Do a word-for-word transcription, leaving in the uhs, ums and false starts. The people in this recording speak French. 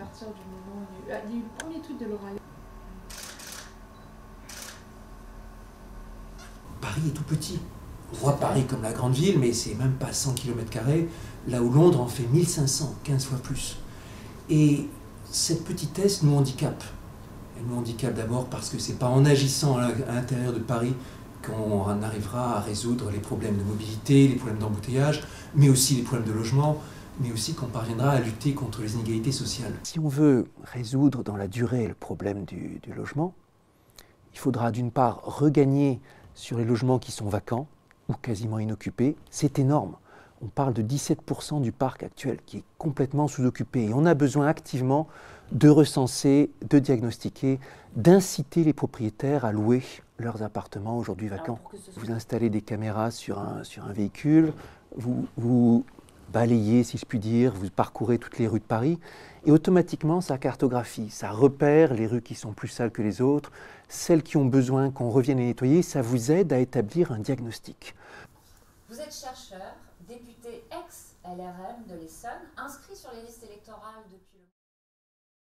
partir du moment où il y a eu, il y a eu le premier tweet de L'Oréal. Paris est tout petit. On voit Paris comme la grande ville, mais c'est même pas cent kilomètres carrés, là où Londres en fait mille cinq cents, quinze fois plus. Et cette petitesse nous handicape. Elle nous handicape d'abord parce que c'est pas en agissant à l'intérieur de Paris qu'on arrivera à résoudre les problèmes de mobilité, les problèmes d'embouteillage, mais aussi les problèmes de logement, mais aussi qu'on parviendra à lutter contre les inégalités sociales. Si on veut résoudre dans la durée le problème du, du logement, il faudra d'une part regagner sur les logements qui sont vacants ou quasiment inoccupés. C'est énorme. On parle de dix-sept pour cent du parc actuel qui est complètement sous-occupé. Et on a besoin activement de recenser, de diagnostiquer, d'inciter les propriétaires à louer leurs appartements aujourd'hui vacants. Soit... Vous installez des caméras sur un, sur un véhicule, vous, vous balayez, si je puis dire, vous parcourez toutes les rues de Paris, et automatiquement ça cartographie, ça repère les rues qui sont plus sales que les autres, celles qui ont besoin qu'on revienne les nettoyer, ça vous aide à établir un diagnostic. Vous êtes chercheur, député ex-L R M de l'Essonne, inscrit sur les listes électorales depuis...